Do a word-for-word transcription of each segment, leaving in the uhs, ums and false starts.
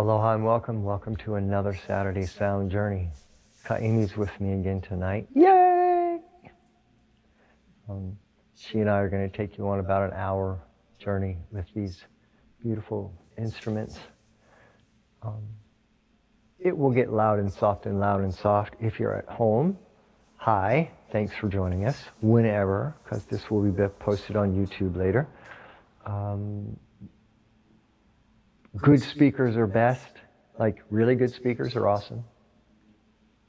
Aloha and welcome. Welcome to another Saturday Sound Journey. Ka'imi's with me again tonight. Yay! Um, she and I are going to take you on about an hour journey with these beautiful instruments. Um, it will get loud and soft and loud and soft if you're at home. Hi, thanks for joining us whenever, because this will be posted on YouTube later. Um, Good speakers are best. Like, really good speakers are awesome.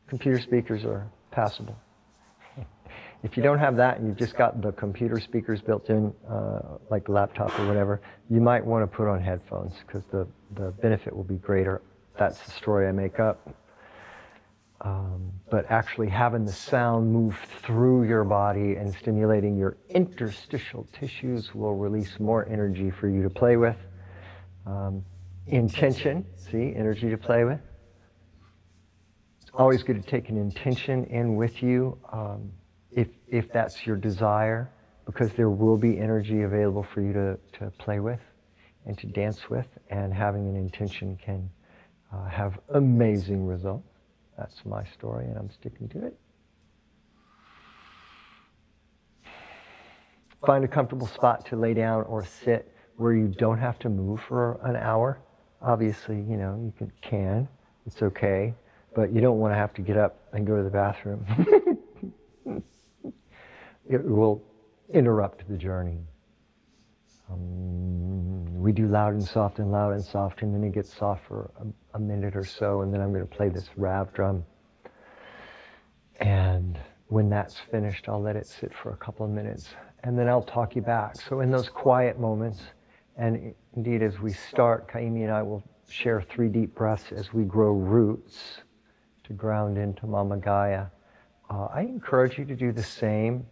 Computer speakers are passable. If you don't have that and you've just got the computer speakers built in, uh, like laptop or whatever, you might want to put on headphones because the, the benefit will be greater. That's the story I make up. Um, but actually having the sound move through your body and stimulating your interstitial tissues will release more energy for you to play with. Um, intention, see, energy to play with. It's always good to take an intention in with you um, if, if that's your desire, because there will be energy available for you to, to play with and to dance with, and having an intention can uh, have amazing results. That's my story and I'm sticking to it. Find a comfortable spot to lay down or sit, where you don't have to move for an hour. Obviously, you know, you can, can, it's okay, but you don't want to have to get up and go to the bathroom. It will interrupt the journey. Um, we do loud and soft and loud and soft, and then it gets soft for a, a minute or so, and then I'm going to play this R A V drum. And when that's finished, I'll let it sit for a couple of minutes, and then I'll talk you back. So in those quiet moments, and indeed, as we start, Ka'imi and I will share three deep breaths as we grow roots to ground into Mama Gaya. Uh, I encourage you to do the same.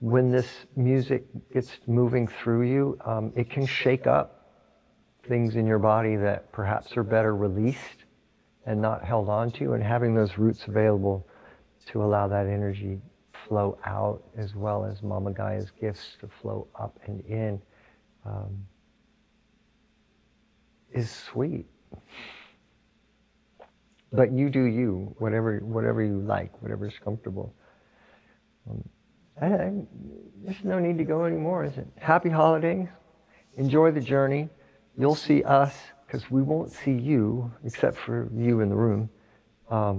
When this music gets moving through you, um, it can shake up things in your body that perhaps are better released and not held on to, and having those roots available to allow that energy flow out, as well as Mama Gaya's gifts to flow up and in, Um, is sweet. But you do you, whatever whatever you like, whatever's comfortable. Um, I, I, there's no need to go anymore, is it? Happy holidays. Enjoy the journey. You'll see us, because we won't see you, except for you in the room, um,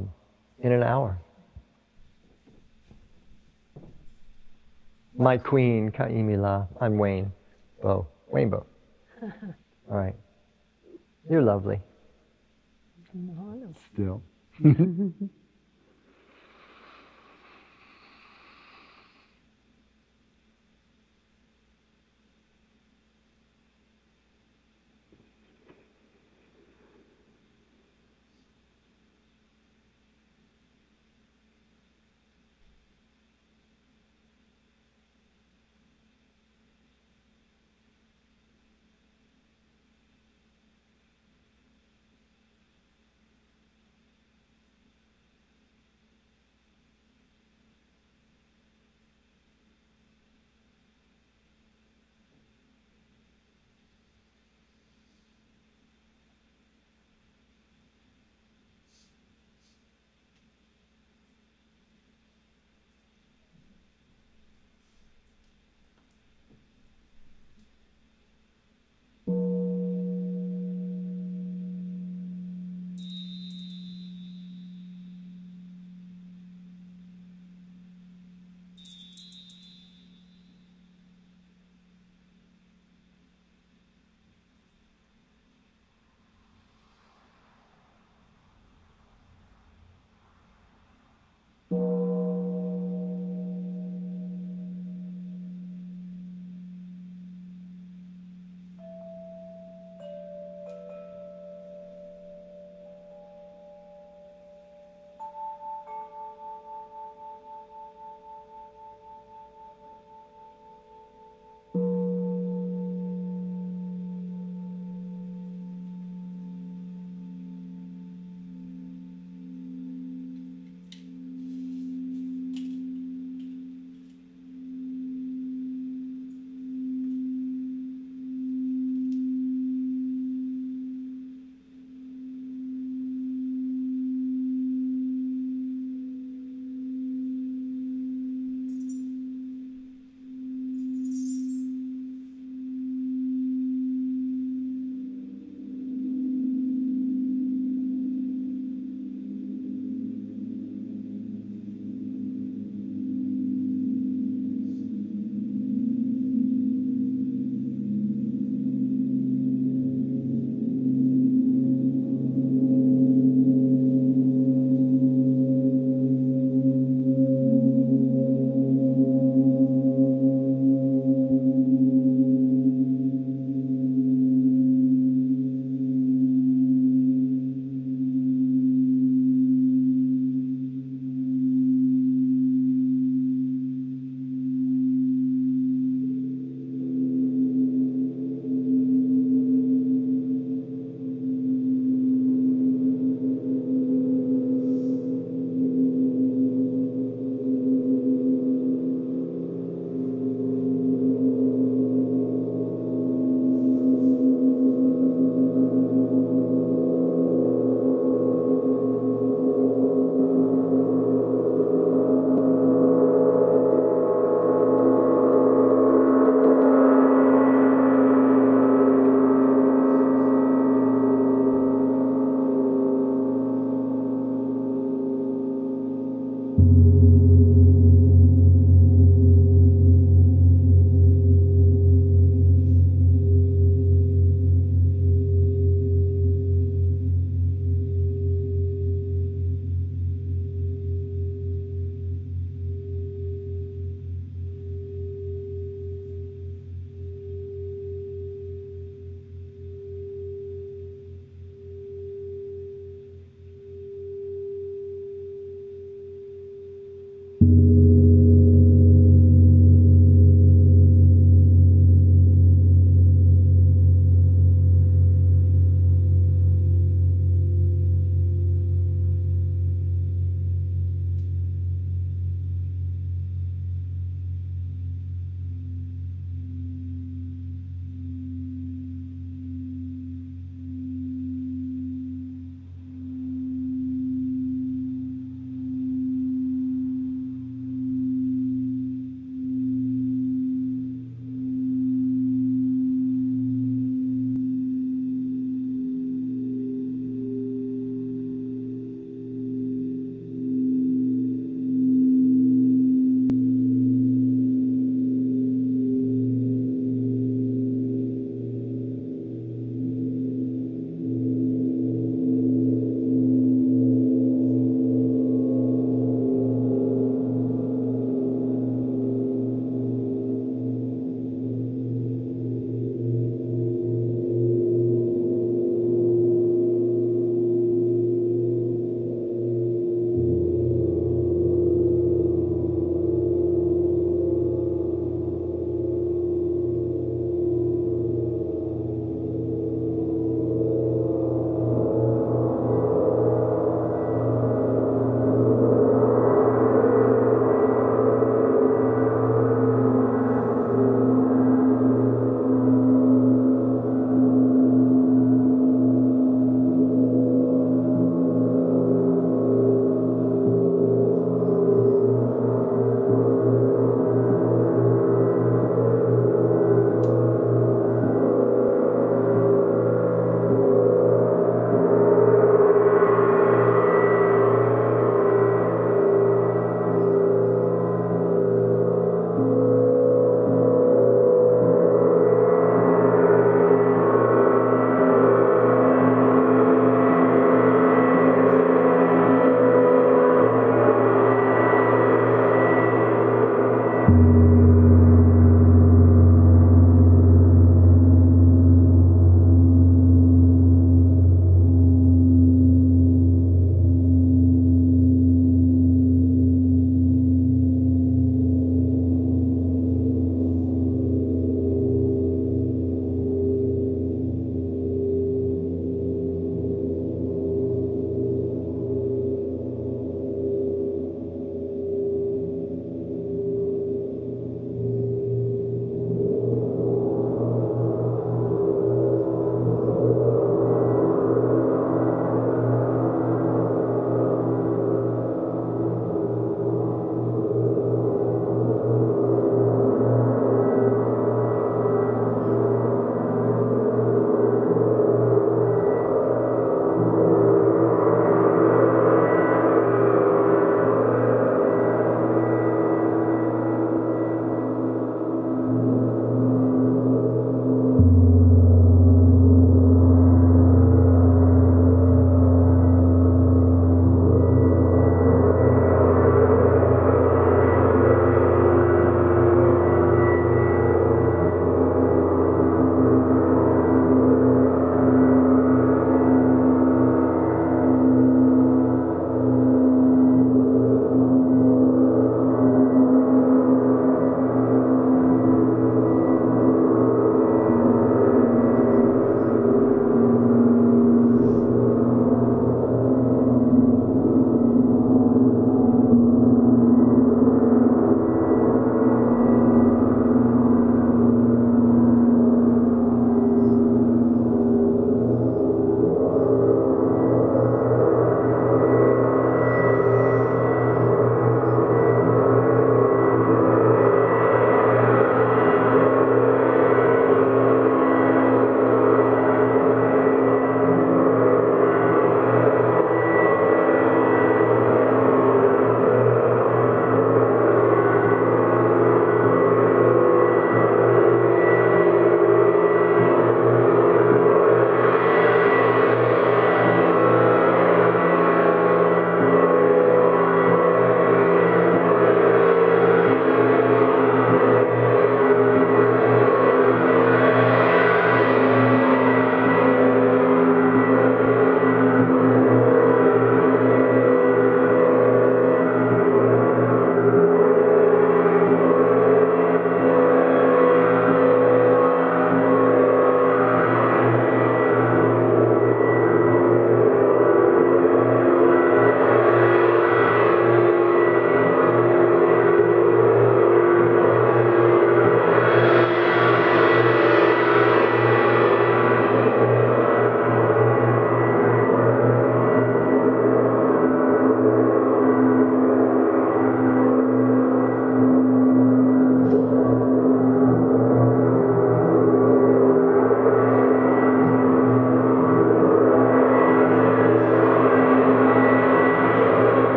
in an hour. My queen, Ka'imila. I'm Wayne Bo Rainbow. All right. You're lovely. Still.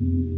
You.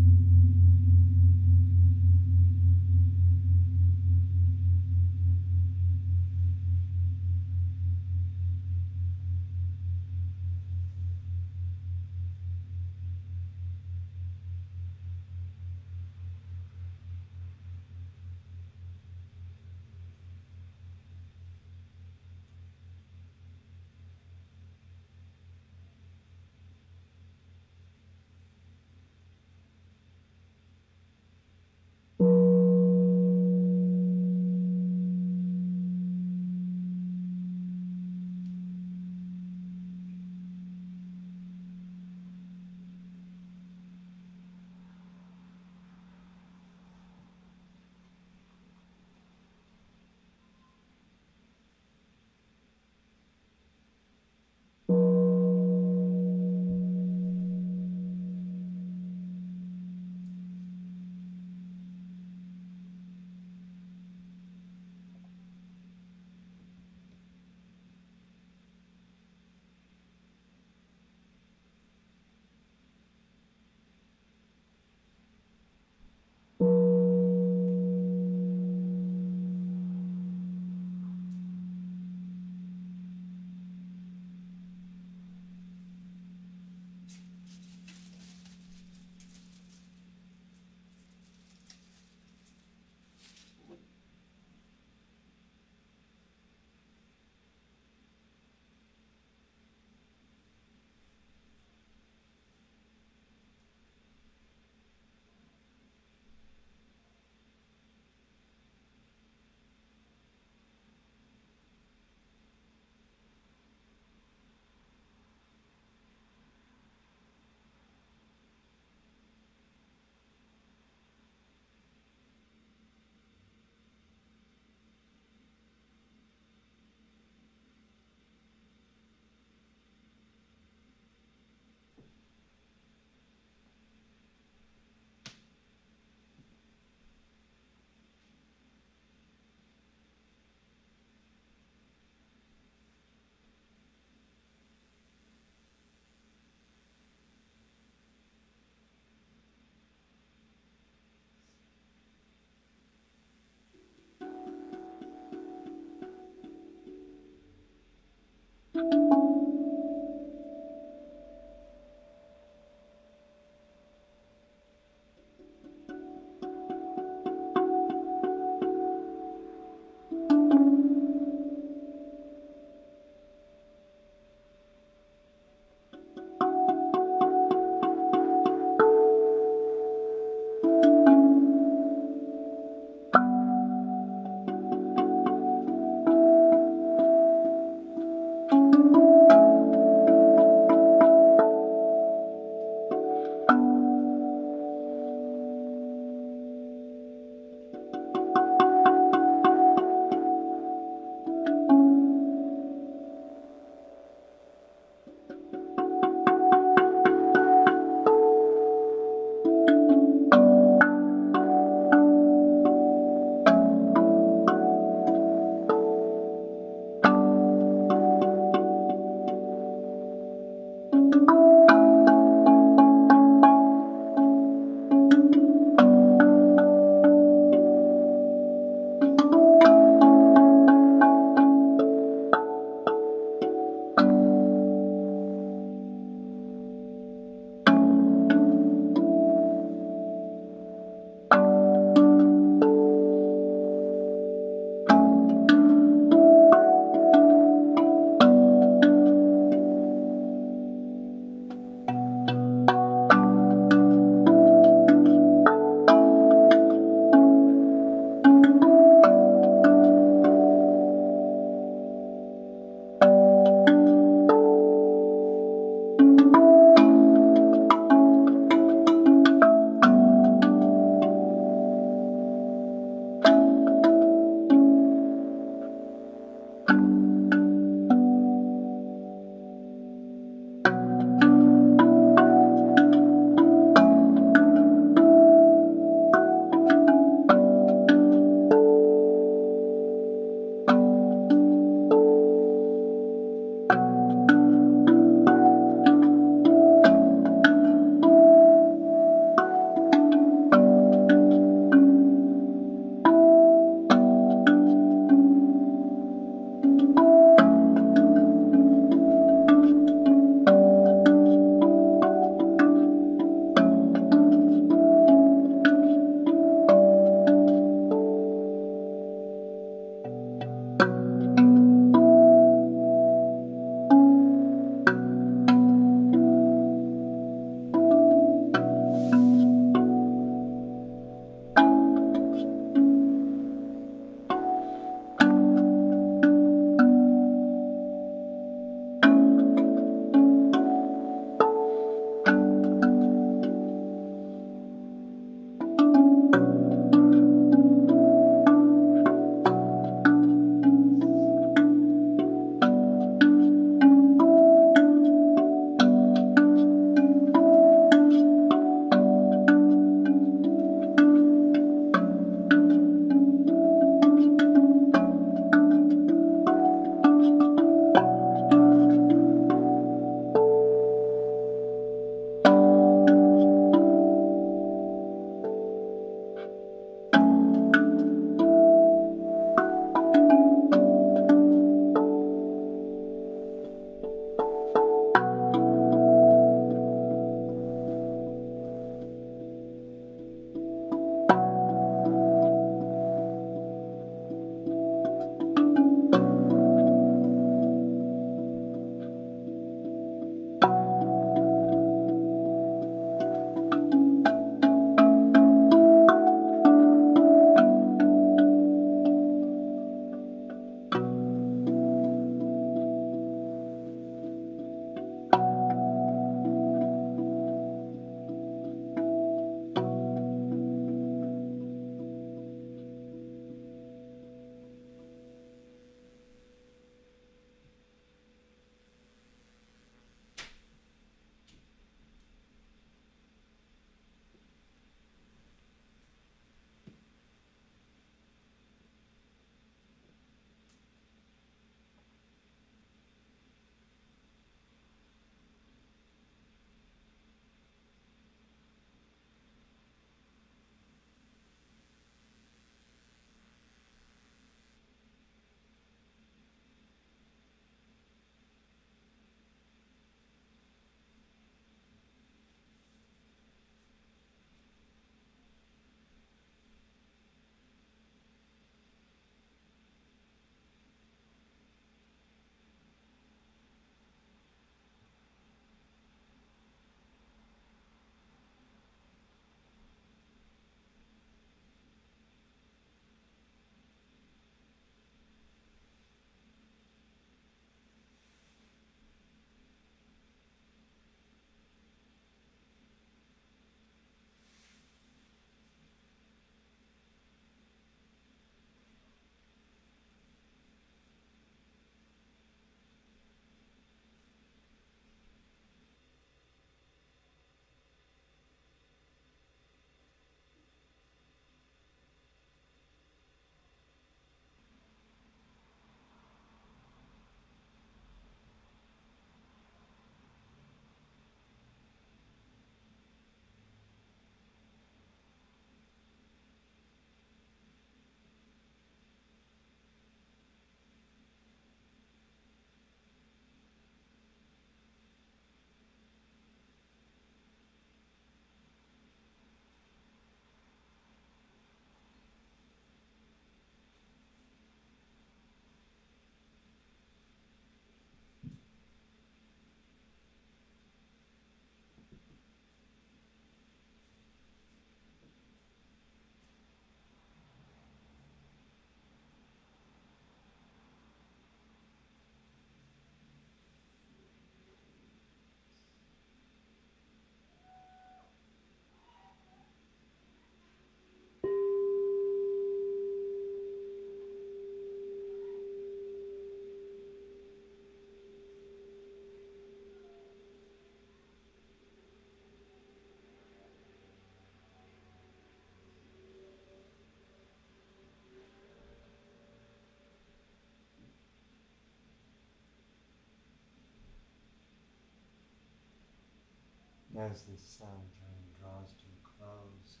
And as this sound dream draws to a close,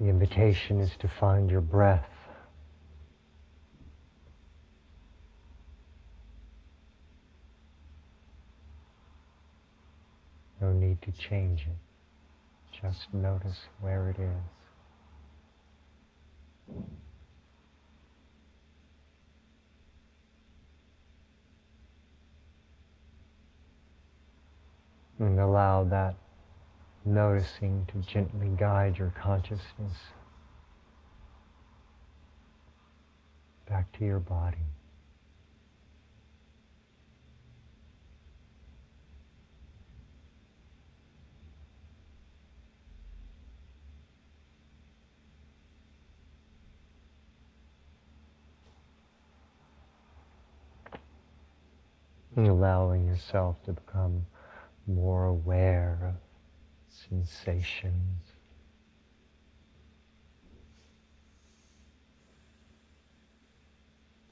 the invitation is to find your breath. No need to change it, just notice where it is. And allow that noticing to gently guide your consciousness back to your body. And allowing yourself to become more aware of sensations,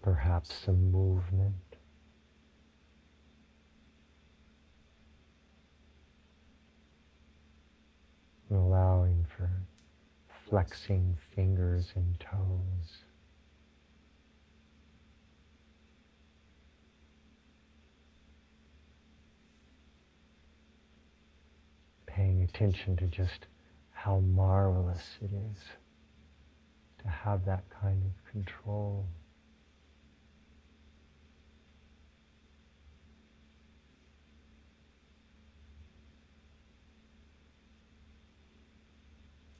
perhaps some movement, and allowing for flexing fingers and toes. Paying attention to just how marvelous it is to have that kind of control.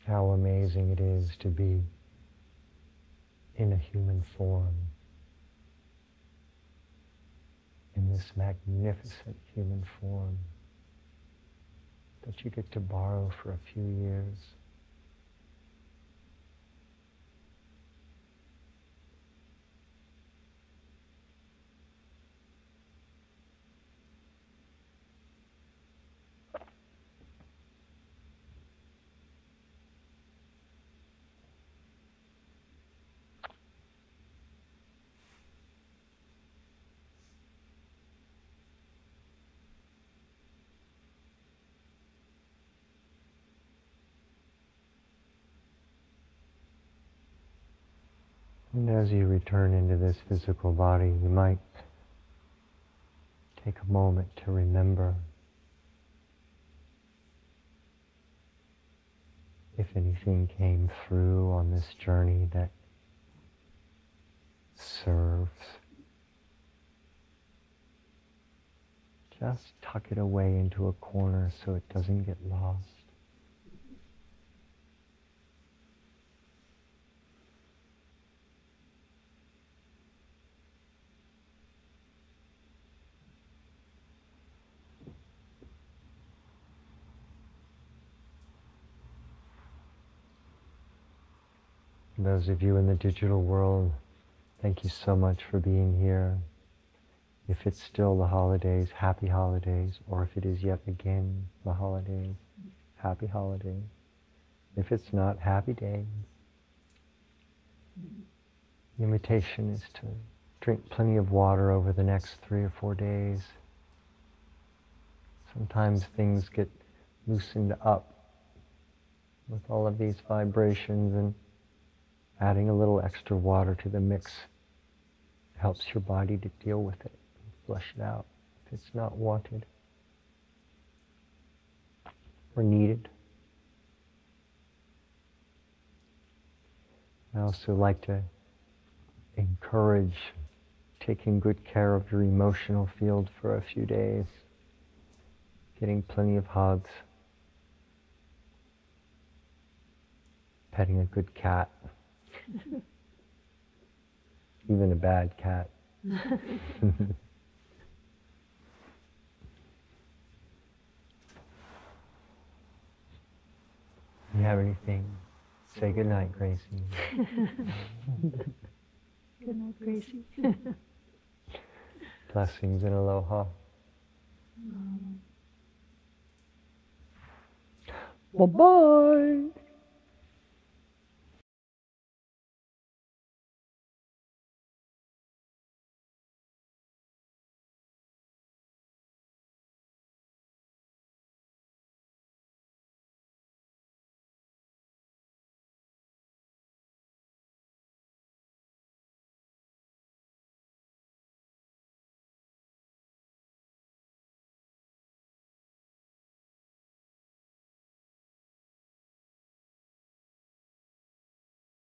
How amazing it is to be in a human form, in this magnificent human form that you get to borrow for a few years. And as you return into this physical body, you might take a moment to remember if anything came through on this journey that serves. Just tuck it away into a corner so it doesn't get lost. Those of you in the digital world, thank you so much for being here. If it's still the holidays, happy holidays, or if it is yet again the holidays, happy holidays. If it's not, happy days. The invitation is to drink plenty of water over the next three or four days. Sometimes things get loosened up with all of these vibrations, and adding a little extra water to the mix helps your body to deal with it and flush it out if it's not wanted or needed. I also like to encourage taking good care of your emotional field for a few days, getting plenty of hugs, petting a good cat. Even a bad cat. If you have anything, say good night, Gracie. Good night, Gracie. Blessings and aloha. Bye-bye.